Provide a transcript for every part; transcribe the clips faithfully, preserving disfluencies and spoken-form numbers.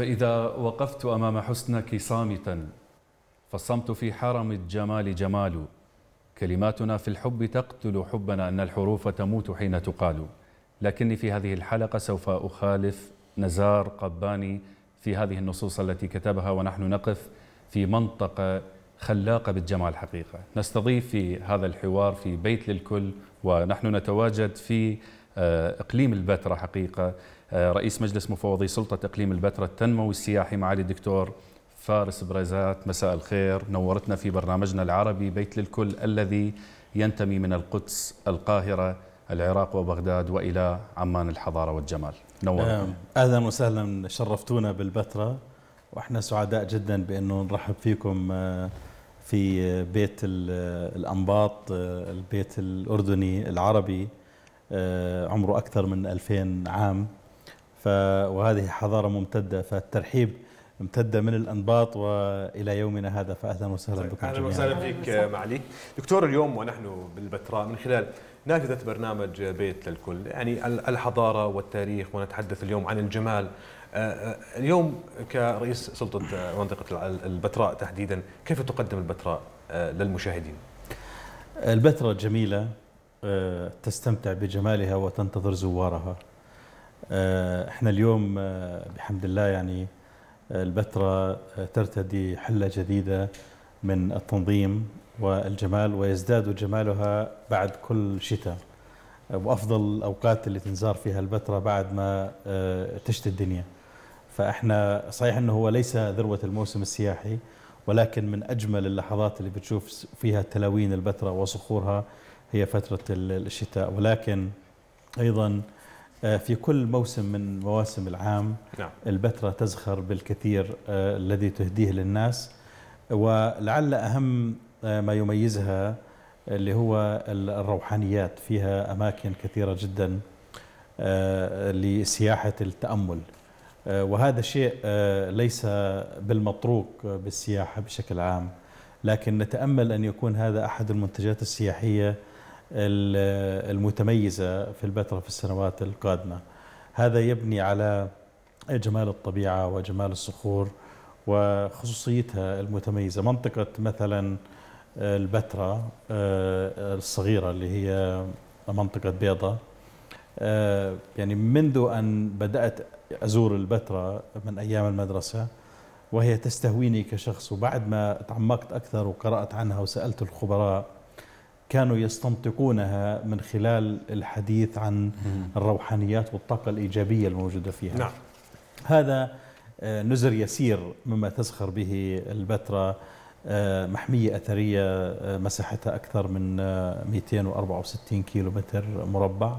فإذا وقفت أمام حسنك صامتا، فالصمت في حرم الجمال جمال. كلماتنا في الحب تقتل حبنا، أن الحروف تموت حين تقال. لكني في هذه الحلقة سوف أخالف نزار قباني في هذه النصوص التي كتبها، ونحن نقف في منطقة خلاقة بالجمال حقيقة. نستضيف في هذا الحوار في بيت للكل، ونحن نتواجد في إقليم البتراء حقيقة، رئيس مجلس مفوضي سلطة إقليم البتراء التنموي السياحي معالي الدكتور فارس بريزات. مساء الخير، نورتنا في برنامجنا العربي بيت للكل الذي ينتمي من القدس، القاهرة، العراق وبغداد وإلى عمان الحضارة والجمال. نورتنا. أهلا وسهلا، شرفتونا بالبتراء، وإحنا سعداء جدا بأنه نرحب فيكم في بيت الأنباط، البيت الأردني العربي عمره أكثر من ألفين عام، ف وهذه حضارة ممتدة، فالترحيب امتدة من الأنباط وإلى يومنا هذا، فأهلا وسهلا بكم جميعا. أهلا وسهلا فيك معالي دكتور. اليوم ونحن بالبتراء من خلال نافذة برنامج بيت للكل، يعني الحضارة والتاريخ، ونتحدث اليوم عن الجمال. اليوم كرئيس سلطة منطقة البتراء تحديدا، كيف تقدم البتراء للمشاهدين؟ البتراء جميلة، تستمتع بجمالها وتنتظر زوارها. احنا اليوم بحمد الله يعني البتراء ترتدي حلة جديدة من التنظيم والجمال، ويزداد جمالها بعد كل شتاء، وأفضل الأوقات اللي تنزار فيها البتراء بعد ما تشتي الدنيا. فإحنا صحيح أنه هو ليس ذروة الموسم السياحي، ولكن من أجمل اللحظات اللي بتشوف فيها تلاوين البتراء وصخورها هي فترة الشتاء. ولكن أيضا في كل موسم من مواسم العام البتراء تزخر بالكثير الذي تهديه للناس، ولعل أهم ما يميزها اللي هو الروحانيات. فيها أماكن كثيرة جدا لسياحة التأمل، وهذا شيء ليس بالمطروق بالسياحة بشكل عام، لكن نتأمل أن يكون هذا أحد المنتجات السياحية المتميزة في البتراء في السنوات القادمة. هذا يبني على جمال الطبيعة وجمال الصخور وخصوصيتها المتميزة. منطقة مثلا البتراء الصغيرة اللي هي منطقة بيضة، يعني منذ أن بدأت أزور البتراء من أيام المدرسة وهي تستهويني كشخص، وبعد ما تعمقت أكثر وقرأت عنها وسألت الخبراء كانوا يستنطقونها من خلال الحديث عن الروحانيات والطاقة الإيجابية الموجودة فيها. نعم. هذا نزر يسير مما تزخر به البتراء، محمية أثرية مساحتها أكثر من مئتين وأربعة وستين كيلو متر مربع،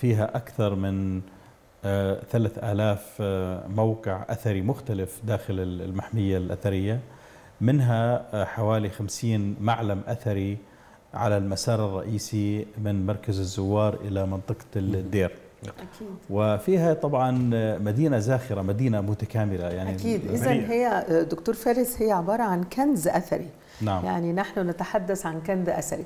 فيها أكثر من ثلاثة آلاف موقع أثري مختلف داخل المحمية الأثرية، منها حوالي خمسين معلم أثري على المسار الرئيسي من مركز الزوار إلى منطقة الدير. أكيد. وفيها طبعا مدينة زاخرة، مدينة متكاملة يعني. أكيد. إذن هي دكتور فارس هي عبارة عن كنز أثري. نعم. يعني نحن نتحدث عن كنز أثري.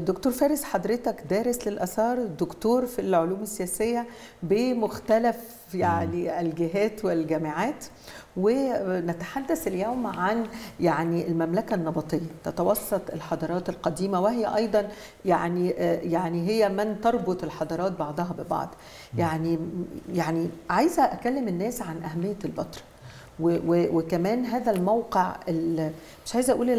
دكتور فارس، حضرتك دارس للآثار، دكتور في العلوم السياسية بمختلف يعني الجهات والجامعات، ونتحدث اليوم عن يعني المملكة النبطية تتوسط الحضارات القديمة، وهي أيضا يعني يعني هي من تربط الحضارات بعضها ببعض. يعني يعني عايزة أكلم الناس عن أهمية البتراء، وكمان هذا الموقع، مش عايزه اقول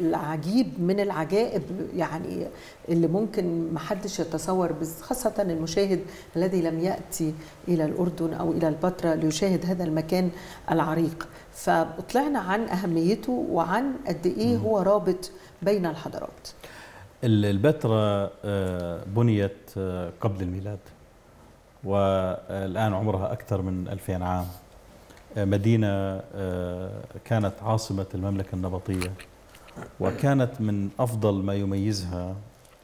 العجيب من العجائب يعني اللي ممكن ما حدش يتصور، خاصه المشاهد الذي لم ياتي الى الاردن او الى البتراء ليشاهد هذا المكان العريق. فطلعنا عن اهميته وعن قد ايه هو رابط بين الحضارات. البتراء بنيت قبل الميلاد، والان عمرها اكثر من ألفين عام. مدينة كانت عاصمة المملكة النبطية، وكانت من أفضل ما يميزها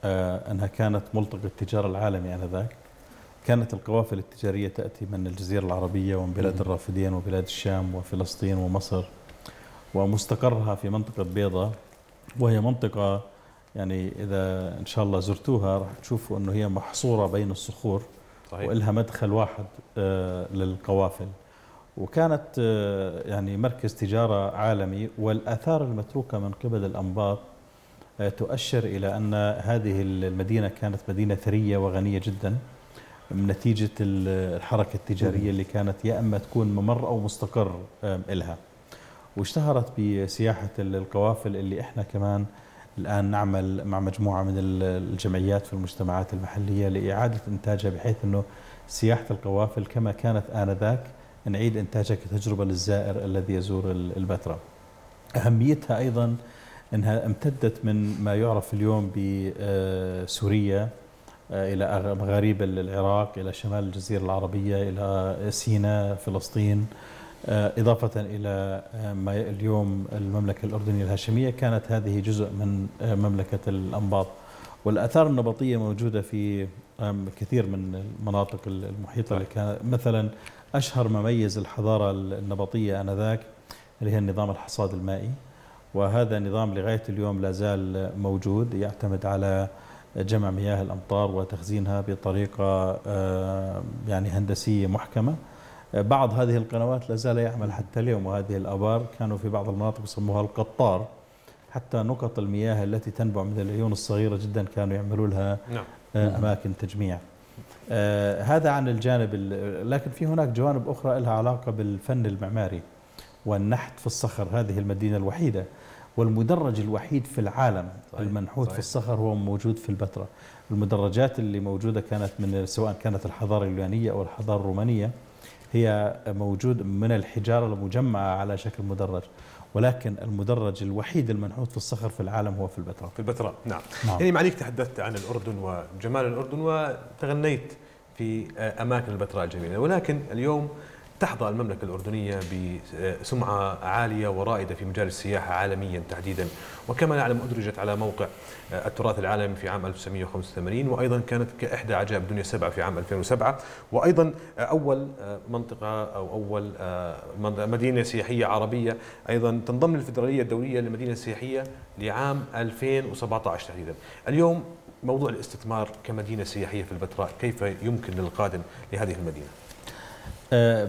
أنها كانت ملتقى التجارة العالمي آنذاك. كانت القوافل التجارية تأتي من الجزيرة العربية ومن بلاد الرافدين وبلاد الشام وفلسطين ومصر، ومستقرها في منطقة بيضة، وهي منطقة يعني إذا إن شاء الله زرتوها راح تشوفوا أنه هي محصورة بين الصخور. صحيح. وإلها مدخل واحد للقوافل، وكانت يعني مركز تجارة عالمي، والآثار المتروكة من قبل الأنباط تؤشر إلى أن هذه المدينة كانت مدينة ثرية وغنية جدا نتيجة الحركة التجارية اللي كانت يا إما تكون ممر أو مستقر إلها، واشتهرت بسياحة القوافل اللي إحنا كمان الآن نعمل مع مجموعة من الجمعيات في المجتمعات المحلية لإعادة إنتاجها، بحيث أنه سياحة القوافل كما كانت آنذاك نعيد إنتاجها كتجربة للزائر الذي يزور البتراء. أهميتها أيضا أنها امتدت من ما يعرف اليوم بسوريا إلى مغارب العراق، إلى شمال الجزيرة العربية، إلى سيناء فلسطين، إضافة إلى ما اليوم المملكة الأردنية الهاشمية. كانت هذه جزء من مملكة الأنباط، والآثار النبطية موجودة في كثير من المناطق المحيطة اللي كانت. مثلا أشهر ما ميز الحضارة النبطية آنذاك اللي هي النظام الحصاد المائي، وهذا نظام لغاية اليوم لا زال موجود، يعتمد على جمع مياه الأمطار وتخزينها بطريقة يعني هندسية محكمة. بعض هذه القنوات لا زال يعمل حتى اليوم، وهذه الآبار كانوا في بعض المناطق يسموها القطار، حتى نقط المياه التي تنبع من العيون الصغيرة جدا كانوا يعملوا لها أماكن تجميع. هذا عن الجانب، لكن في هناك جوانب أخرى لها علاقة بالفن المعماري والنحت في الصخر. هذه المدينة الوحيدة والمدرج الوحيد في العالم المنحوت في الصخر هو موجود في البتراء. المدرجات اللي موجودة كانت من سواء كانت الحضارة اليونانية أو الحضارة الرومانية، هي موجود من الحجارة المجمعة على شكل مدرج، ولكن المدرج الوحيد المنحوت في الصخر في العالم هو في البتراء. في البتراء، نعم. نعم. يعني معنيك تحدثت عن الأردن وجمال الأردن وتغنيت في أماكن البتراء الجميلة، ولكن اليوم تحظى المملكة الأردنية بسمعة عالية ورائدة في مجال السياحة عالميا تحديدا، وكما نعلم أدرجت على موقع التراث العالمي في عام ألف وتسعمئة وخمسة وثمانين، وأيضا كانت كإحدى عجائب الدنيا سبعة في عام ألفين وسبعة، وأيضا أول منطقة أو أول مدينة سياحية عربية أيضا تنضم للفدرالية الدولية للمدينة السياحية لعام ألفين وسبعة عشر تحديدا. اليوم موضوع الاستثمار كمدينة سياحية في البتراء، كيف يمكن للقادم لهذه المدينة؟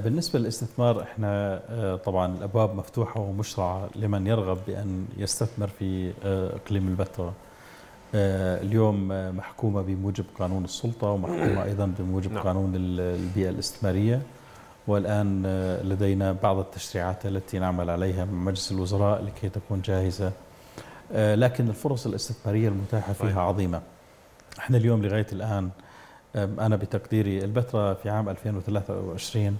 بالنسبة للاستثمار، احنا طبعا الأبواب مفتوحة ومشرعة لمن يرغب بأن يستثمر في إقليم البتراء. اليوم محكومة بموجب قانون السلطة، ومحكومة أيضا بموجب قانون البيئة الاستثمارية، والآن لدينا بعض التشريعات التي نعمل عليها مع مجلس الوزراء لكي تكون جاهزة، لكن الفرص الاستثمارية المتاحة فيها عظيمة. احنا اليوم لغاية الآن أنا بتقديري البتراء في عام ألفين وثلاثة وعشرين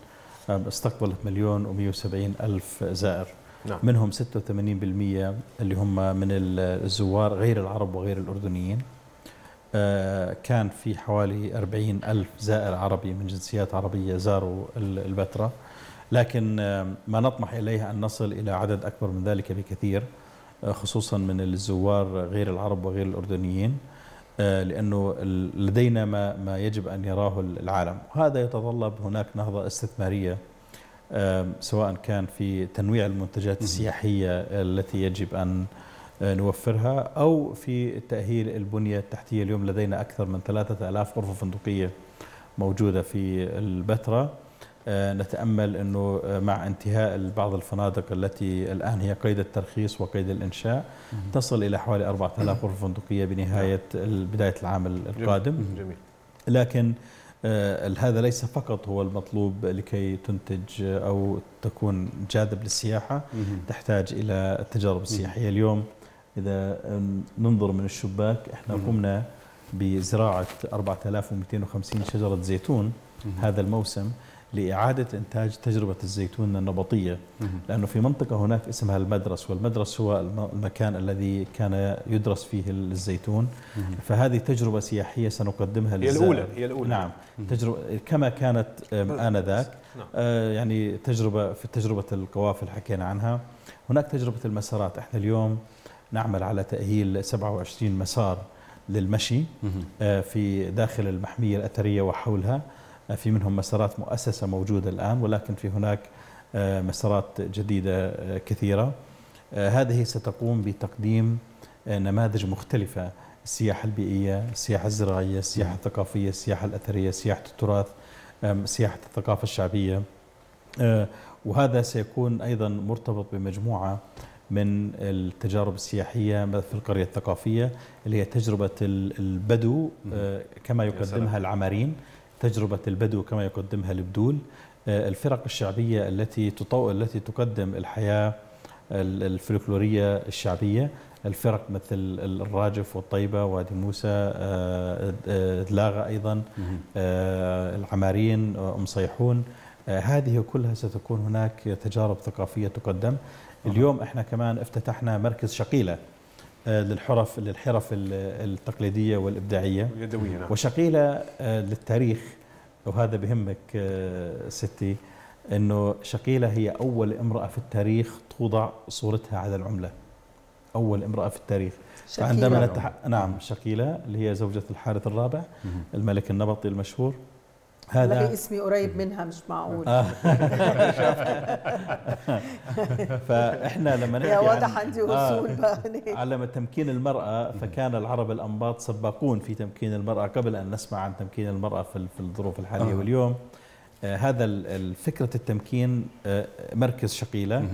استقبلت مليون ومئة وسبعين ألف زائر، نعم. منهم ستة وثمانين بالمئة اللي هم من الزوار غير العرب وغير الأردنيين. كان في حوالي أربعين ألف زائر عربي من جنسيات عربية زاروا البتراء، لكن ما نطمح إليه أن نصل إلى عدد أكبر من ذلك بكثير، خصوصا من الزوار غير العرب وغير الأردنيين، لأنه لدينا ما ما يجب أن يراه العالم، وهذا يتطلب هناك نهضة استثمارية سواء كان في تنويع المنتجات السياحية التي يجب أن نوفرها، أو في تأهيل البنية التحتية. اليوم لدينا أكثر من ثلاثة آلاف غرفة فندقية موجودة في البتراء. نتأمل أنه مع انتهاء بعض الفنادق التي الآن هي قيد الترخيص وقيد الإنشاء تصل إلى حوالي أربعة آلاف غرفة فندقية بنهاية بداية العام القادم. جميل. لكن هذا ليس فقط هو المطلوب لكي تنتج أو تكون جاذب للسياحة، تحتاج إلى التجارب السياحية. اليوم إذا ننظر من الشباك، إحنا قمنا بزراعة أربعة آلاف ومئتين وخمسين شجرة زيتون هذا الموسم لإعادة إنتاج تجربة الزيتون النبطية، لأنه في منطقة هناك اسمها المدرس، والمدرس هو المكان الذي كان يدرس فيه الزيتون. فهذه تجربة سياحية سنقدمها للزائر. هي الأولى هي الأولى نعم، تجربة كما كانت آنذاك، يعني تجربة في تجربة القوافل حكينا عنها. هناك تجربة المسارات، احنا اليوم نعمل على تأهيل سبعة وعشرين مسار للمشي في داخل المحمية الأثرية وحولها. في منهم مسارات مؤسسة موجودة الآن، ولكن في هناك مسارات جديدة كثيرة. هذه ستقوم بتقديم نماذج مختلفة: السياحة البيئية، السياحة الزراعية، السياحة الثقافية، السياحة الأثرية، سياحة التراث، سياحة الثقافة الشعبية، وهذا سيكون أيضا مرتبط بمجموعة من التجارب السياحية في القرية الثقافية اللي هي تجربة البدو كما يقدمها العمارين، تجربة البدو كما يقدمها البدول، الفرق الشعبية التي تطو... التي تقدم الحياة الفلكلورية الشعبية، الفرق مثل الراجف والطيبة وادي موسى، دلاغة أيضا، العمارين، أم صيحون، هذه كلها ستكون هناك تجارب ثقافية تقدم. اليوم احنا كمان افتتحنا مركز شقيله للحرف للحرف التقليديه والابداعيه اليدويه. وشقيله للتاريخ، وهذا بهمك ستي، انه شقيله هي اول امراه في التاريخ توضع صورتها على العمله، اول امراه في التاريخ. فعندما نتح... نعم شقيله اللي هي زوجة الحارث الرابع الملك النبطي المشهور. هذا اسمي قريب منها، مش معقول. فاحنا لما نحكي واضح عندي وصول بقى على تمكين المرأة، فكان العرب الأنباط سباقون في تمكين المرأة قبل أن نسمع عن تمكين المرأة في الظروف الحالية. واليوم هذا فكرة التمكين، مركز شقيلة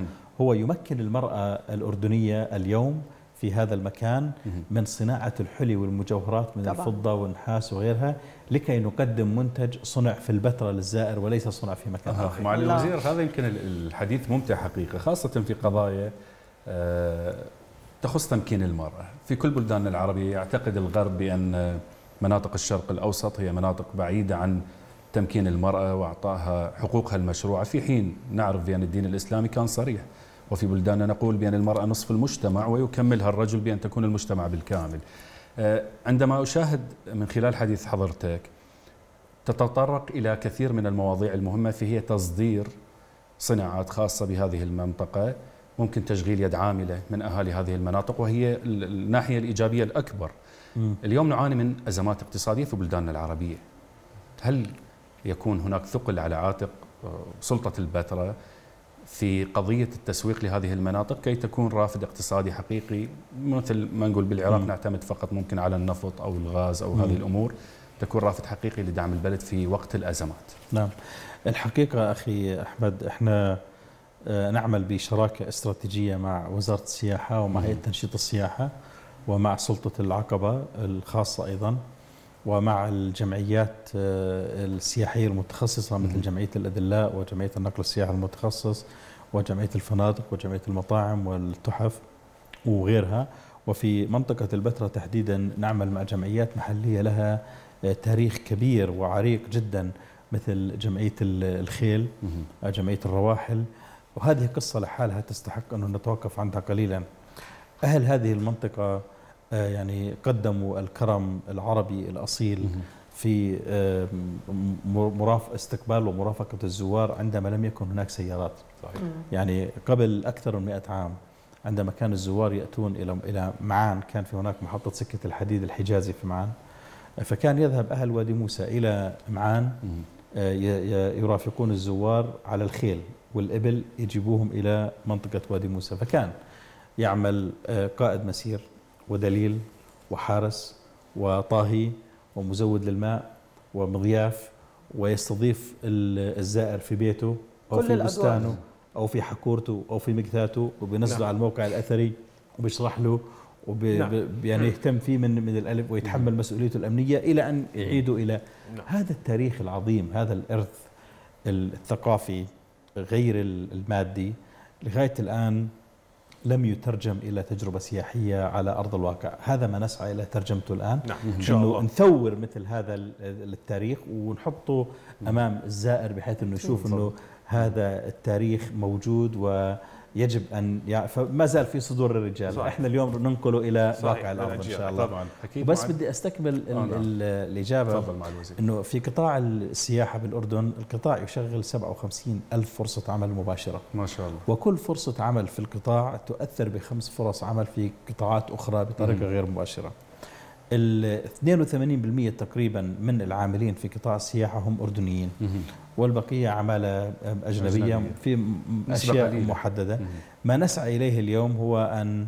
هو يمكن المرأة الأردنية اليوم في هذا المكان من صناعة الحلي والمجوهرات من طبعا. الفضة والنحاس وغيرها، لكي نقدم منتج صنع في البتراء للزائر وليس صنع في مكان آخر. مع الوزير هذا يمكن الحديث ممتع حقيقة، خاصة في قضايا تخص تمكين المرأة في كل بلداننا العربية. يعتقد الغرب بأن مناطق الشرق الأوسط هي مناطق بعيدة عن تمكين المرأة وأعطاها حقوقها المشروعة، في حين نعرف بأن الدين الإسلامي كان صريح، وفي بلداننا نقول بأن المرأة نصف المجتمع ويكملها الرجل بأن تكون المجتمع بالكامل. عندما أشاهد من خلال حديث حضرتك تتطرق إلى كثير من المواضيع المهمة، فهي تصدير صناعات خاصة بهذه المنطقة، ممكن تشغيل يد عاملة من أهالي هذه المناطق، وهي الناحية الإيجابية الأكبر. اليوم نعاني من أزمات اقتصادية في بلداننا العربية، هل يكون هناك ثقل على عاتق سلطة البتراء في قضية التسويق لهذه المناطق كي تكون رافد اقتصادي حقيقي؟ مثل ما نقول بالعراق م. نعتمد فقط ممكن على النفط أو الغاز أو م. هذه الأمور، تكون رافد حقيقي لدعم البلد في وقت الأزمات. نعم الحقيقة أخي أحمد، احنا نعمل بشراكة استراتيجية مع وزارة السياحة ومع هيئة تنشيط السياحة ومع سلطة العقبة الخاصة أيضا، ومع الجمعيات السياحية المتخصصة مثل جمعية الأدلاء وجمعية النقل السياحي المتخصص وجمعية الفنادق وجمعية المطاعم والتحف وغيرها. وفي منطقة البتراء تحديدا نعمل مع جمعيات محلية لها تاريخ كبير وعريق جدا، مثل جمعية الخيل، جمعية الرواحل، وهذه قصة لحالها تستحق أن نتوقف عندها قليلا. أهل هذه المنطقة يعني قدموا الكرم العربي الأصيل في مراف استقبال ومرافقة الزوار عندما لم يكن هناك سيارات. صحيح. يعني قبل أكثر من مئة عام عندما كان الزوار يأتون إلى إلى معان، كان في هناك محطة سكة الحديد الحجازي في معان، فكان يذهب أهل وادي موسى إلى معان يرافقون الزوار على الخيل والإبل، يجيبوهم إلى منطقة وادي موسى. فكان يعمل قائد مسير ودليل وحارس وطاهي ومزود للماء ومضياف، ويستضيف الزائر في بيته أو في بستانه أو في حكورته أو في مكثاته، وبينزله نعم. على الموقع الأثري وبيشرح له وبي نعم. يعني يهتم فيه من من الألف ويتحمل مسؤوليته الأمنية إلى أن يعيده إلى نعم. هذا التاريخ العظيم، هذا الإرث الثقافي غير المادي لغاية الآن لم يترجم إلى تجربة سياحية على أرض الواقع. هذا ما نسعى إلى ترجمته الآن، نعم إن شاء الله، نثور مثل هذا التاريخ ونحطه أمام الزائر بحيث أنه يشوف أنه هذا التاريخ موجود ويجب أن يعني ما زال في صدور الرجال. صحيح. إحنا اليوم ننقله إلى واقع الأرض إن شاء الله. طبعا بس بدي أستكمل آه الإجابة أنه في قطاع السياحة بالأردن، القطاع يشغل سبعة وخمسين ألف فرصة عمل مباشرة ما شاء الله، وكل فرصة عمل في القطاع تؤثر بخمس فرص عمل في قطاعات أخرى بطريقة مم. غير مباشرة. اثنين وثمانين بالمئة تقريبا من العاملين في قطاع السياحة هم أردنيين، والبقية عمالة أجنبية في أشياء محددة. ما نسعى إليه اليوم هو أن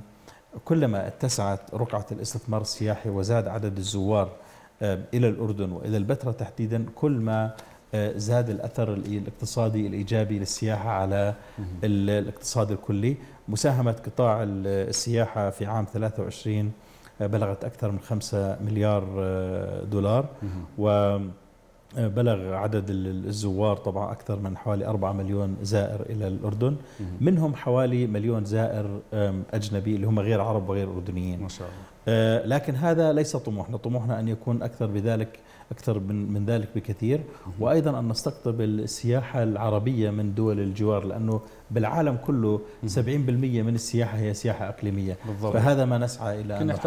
كلما اتسعت رقعة الاستثمار السياحي وزاد عدد الزوار إلى الأردن وإلى البتراء تحديدا، كل ما زاد الأثر الاقتصادي الإيجابي للسياحة على الاقتصاد الكلي. مساهمة قطاع السياحة في عام ثلاثة وعشرين بلغت أكثر من خمسة مليار دولار، وبلغ عدد الزوار طبعا أكثر من حوالي أربعة مليون زائر إلى الأردن، منهم حوالي مليون زائر أجنبي اللي هم غير عرب وغير أردنيين ما شاء الله. لكن هذا ليس طموحنا، طموحنا أن يكون أكثر بذلك أكثر من من ذلك بكثير، وأيضا أن نستقطب السياحة العربية من دول الجوار، لأنه بالعالم كله سبعين بالمئة من السياحة هي سياحة أقليمية بالضبط. فهذا ما نسعى إلى.